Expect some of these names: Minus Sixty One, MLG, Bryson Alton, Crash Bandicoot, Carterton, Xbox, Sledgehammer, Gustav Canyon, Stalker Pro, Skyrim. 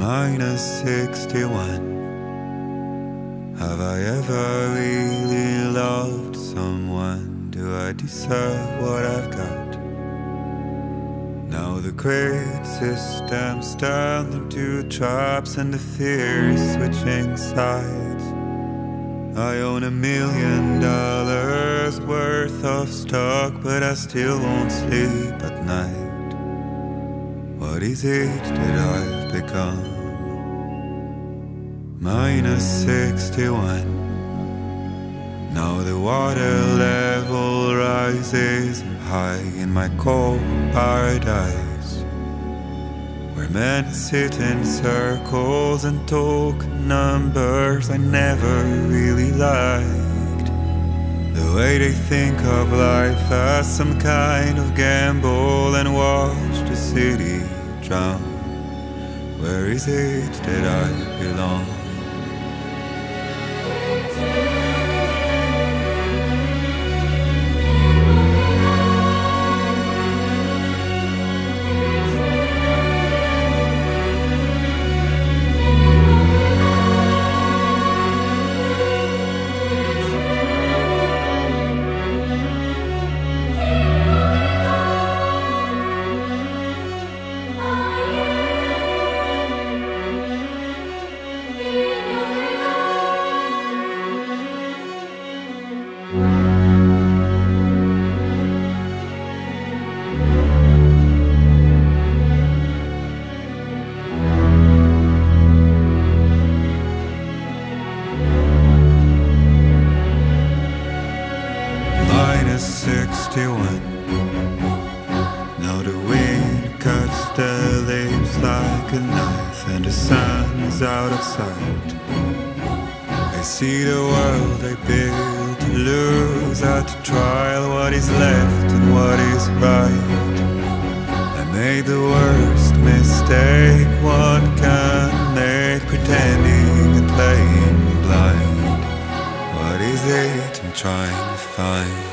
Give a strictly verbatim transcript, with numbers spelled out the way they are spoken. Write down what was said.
Minus sixty one. Have I ever really loved someone? Do I deserve what I've got? Now the great system's turned into traps, and the fear is switching sides. I own a million dollars worth of stock, but I still won't sleep at night. What is it that I've become? Minus sixty one. Now the water level rises high in my cold paradise, where men sit in circles and talk numbers I never really liked. The way they think of life as some kind of gamble, and watch the city drown. Where is it that I belong? Minus sixty one. Now the wind cuts the leaves like a knife, and the sun is out of sight. I see the world I built lose at the trial. What is left and what is right? I made the worst mistake one can make, pretending and playing blind. What is it I'm trying to find?